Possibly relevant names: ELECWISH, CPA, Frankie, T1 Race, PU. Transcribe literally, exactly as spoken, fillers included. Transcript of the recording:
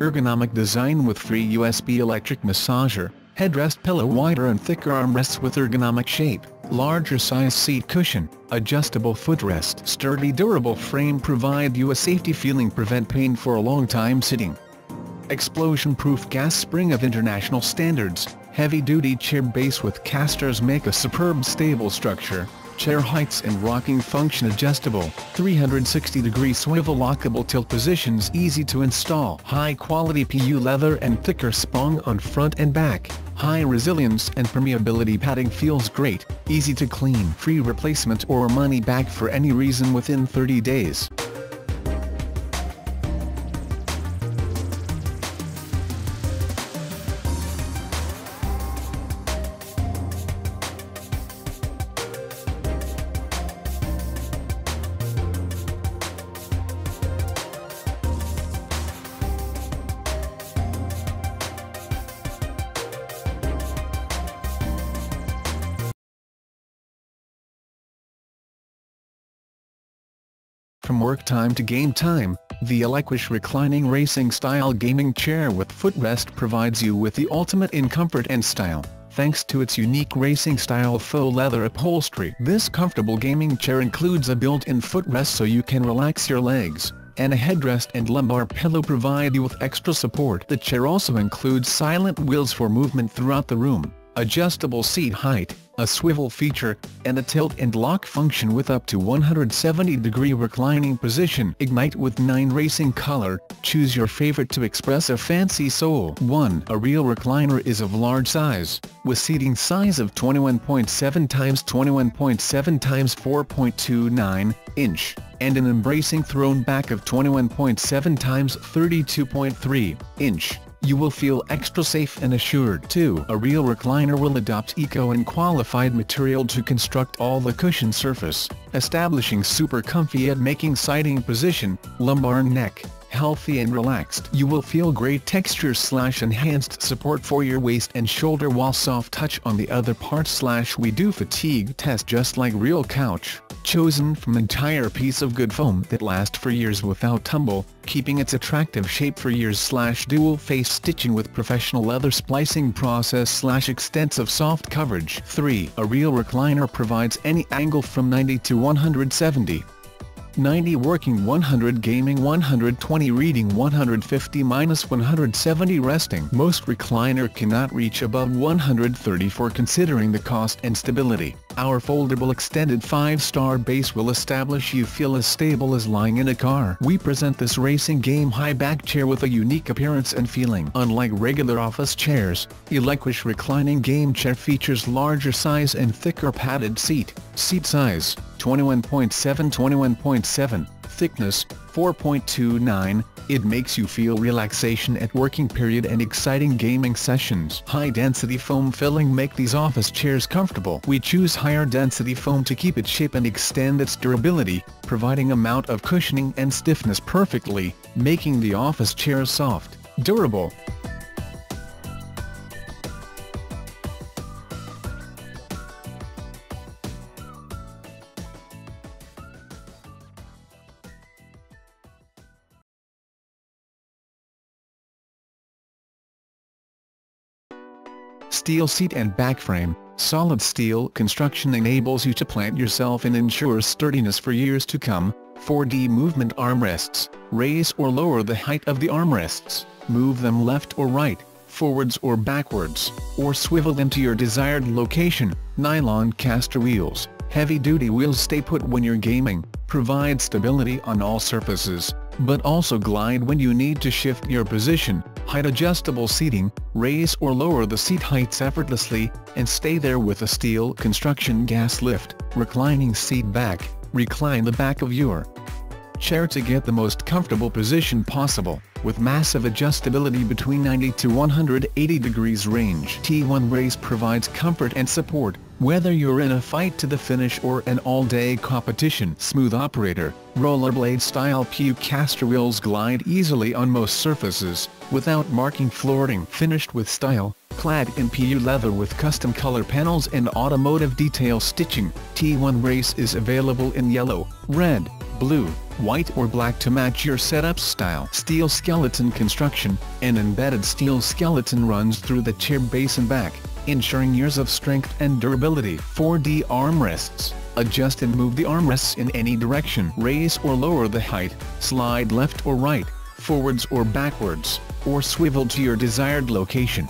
ergonomic design with free U S B electric massager, headrest pillow, wider and thicker armrests with ergonomic shape, larger size seat cushion, adjustable footrest. Sturdy, durable frame provide you a safety feeling, prevent pain for a long time sitting. Explosion-proof gas spring of international standards, heavy-duty chair base with casters make a superb stable structure. Chair heights and rocking function adjustable, three hundred sixty degree swivel, lockable tilt positions, easy to install. High-quality P U leather and thicker spong on front and back, high resilience and permeability padding, feels great, easy to clean. Free replacement or money back for any reason within thirty days. From work time to game time, the ELECWISH reclining racing style gaming chair with footrest provides you with the ultimate in comfort and style, thanks to its unique racing style faux leather upholstery. This comfortable gaming chair includes a built-in footrest so you can relax your legs, and a headrest and lumbar pillow provide you with extra support. The chair also includes silent wheels for movement throughout the room, adjustable seat height, a swivel feature, and a tilt and lock function with up to one hundred seventy degree reclining position. Ignite with nine racing color, choose your favorite to express a fancy soul. one A real recliner is of large size, with seating size of twenty-one point seven by twenty-one point seven by four point two nine inch, and an embracing throne back of twenty-one point seven by thirty-two point three inch. You will feel extra safe and assured. two A real recliner will adopt eco and qualified material to construct all the cushion surface, establishing super comfy and making sighting position, lumbar and neck, healthy and relaxed. You will feel great texture slash enhanced support for your waist and shoulder, while soft touch on the other part slash we do fatigue test just like real couch, chosen from entire piece of good foam that lasts for years without tumble, keeping its attractive shape for years slash dual face stitching with professional leather splicing process slash extensive soft coverage. three A real recliner provides any angle from ninety to one hundred seventy. ninety working, one hundred gaming, one hundred twenty reading, one hundred fifty to one hundred seventy resting. Most recliner cannot reach above one hundred thirty for considering the cost and stability. Our foldable extended five star base will establish you feel as stable as lying in a car. We present this racing game high back chair with a unique appearance and feeling. Unlike regular office chairs, ELECWISH reclining game chair features larger size and thicker padded seat. Seat size, twenty-one point seven by twenty-one point seven, thickness, four point two nine, it makes you feel relaxation at working period and exciting gaming sessions. High-density foam filling make these office chairs comfortable. We choose higher density foam to keep its shape and extend its durability, providing amount of cushioning and stiffness perfectly, making the office chair soft, durable. Steel seat and back frame, solid steel construction enables you to plant yourself and ensures sturdiness for years to come. four D movement armrests, raise or lower the height of the armrests, move them left or right, forwards or backwards, or swivel them to your desired location. Nylon caster wheels, heavy-duty wheels stay put when you're gaming, provide stability on all surfaces, but also glide when you need to shift your position. Height adjustable seating, raise or lower the seat heights effortlessly, and stay there with a steel construction gas lift. Reclining seat back, recline the back of your chair to get the most comfortable position possible, with massive adjustability between ninety to one hundred eighty degrees range. T one Race provides comfort and support, whether you're in a fight to the finish or an all-day competition. Smooth operator, rollerblade-style P U caster wheels glide easily on most surfaces, without marking flooring. Finished with style, clad in P U leather with custom color panels and automotive detail stitching, T one Race is available in yellow, red, blue, white or black to match your setup style. Steel skeleton construction: an embedded steel skeleton runs through the chair base and back, ensuring years of strength and durability. four D armrests: adjust and move the armrests in any direction. Raise or lower the height, slide left or right, forwards or backwards, or swivel to your desired location.